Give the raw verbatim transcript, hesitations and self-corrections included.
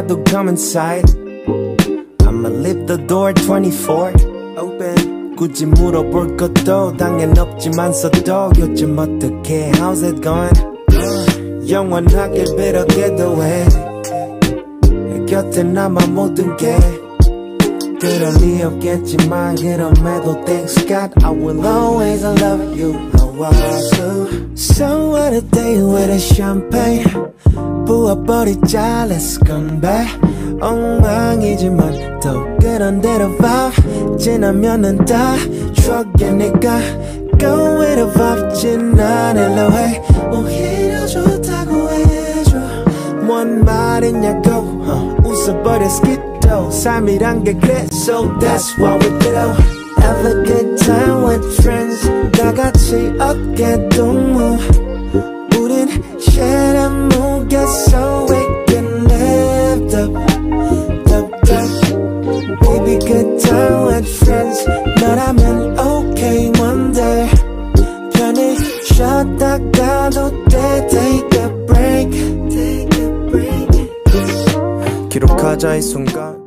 out, don't come inside. I'ma leave the door twenty-four open. 굳이 물어볼 것도 당연 없지만서도 요즘 어떡해, how's it going? 영원하길 빌어게도 해 곁에 남아 모든 게 그럴리 없겠지만 그럼에도 thanks God I will always love you. So what a day with a champagne. 부어버리자 let's come back. 엉망이지만 또 그런 대로 vibe 지나면은 다 추억이니까 Go with a vibe 지나내려 해 오히려 좋다고 해줘 뭔 말이냐고 uh, 웃어버려 스키도 삶이란 게 그래 So that's why we do. Have a good time with friends 다 같이 어깨 동무 우린 share a movie so we can live the, the, the Baby good time with friends 너라면 okay one day 편히 쉬었다가도 돼 take a break 기록하자 이 순간